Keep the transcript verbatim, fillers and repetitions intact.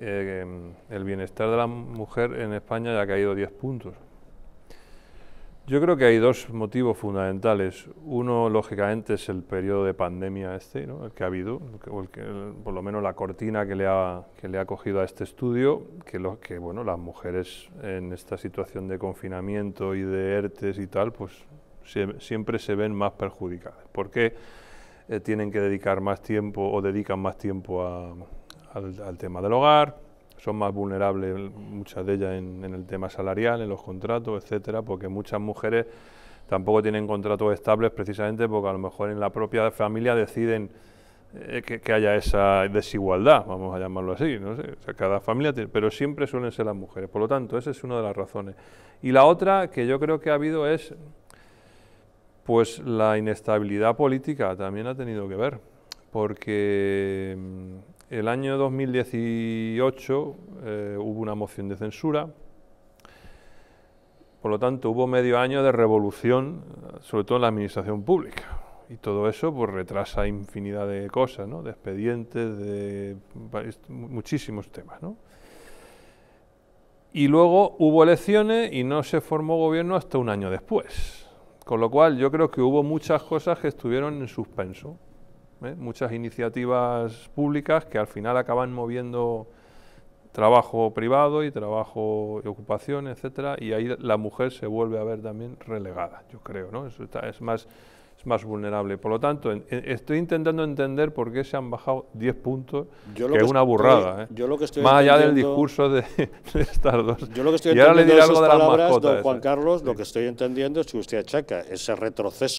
eh, el bienestar de la mujer en España ya ha caído diez puntos. Yo creo que hay dos motivos fundamentales. Uno, lógicamente, es el periodo de pandemia este, ¿no?, el que ha habido, o el que, el, por lo menos la cortina que le ha, que le ha cogido a este estudio, que, lo, que bueno, las mujeres en esta situación de confinamiento y de ERTES y tal, pues se, siempre se ven más perjudicadas. ¿Por qué eh, tienen que dedicar más tiempo o dedican más tiempo a, al, al tema del hogar? Son más vulnerables, muchas de ellas, en, en el tema salarial, en los contratos, etcétera, porque muchas mujeres tampoco tienen contratos estables precisamente porque a lo mejor en la propia familia deciden eh, que, que haya esa desigualdad, vamos a llamarlo así, no sé, o sea, cada familia tiene, pero siempre suelen ser las mujeres, por lo tanto, esa es una de las razones. Y la otra que yo creo que ha habido es, pues, la inestabilidad política también ha tenido que ver, porque el año dos mil dieciocho eh, hubo una moción de censura, por lo tanto hubo medio año de revolución, sobre todo en la administración pública, y todo eso pues retrasa infinidad de cosas, ¿no?, de expedientes, de muchísimos temas, ¿no? Y luego hubo elecciones y no se formó gobierno hasta un año después, con lo cual yo creo que hubo muchas cosas que estuvieron en suspenso. ¿Eh? Muchas iniciativas públicas que al final acaban moviendo trabajo privado y trabajo y ocupación, etcétera, y ahí la mujer se vuelve a ver también relegada, yo creo, ¿no? Eso está, es, más, es más vulnerable. Por lo tanto, en, en, estoy intentando entender por qué se han bajado diez puntos, yo lo que, que es una burrada, estoy, ¿eh? yo lo que estoy más allá del discurso de, de estas dos. Yo lo que estoy y ahora le diré algo de las mascotas. Don Juan Carlos, lo que estoy entendiendo es que usted achaca ese retroceso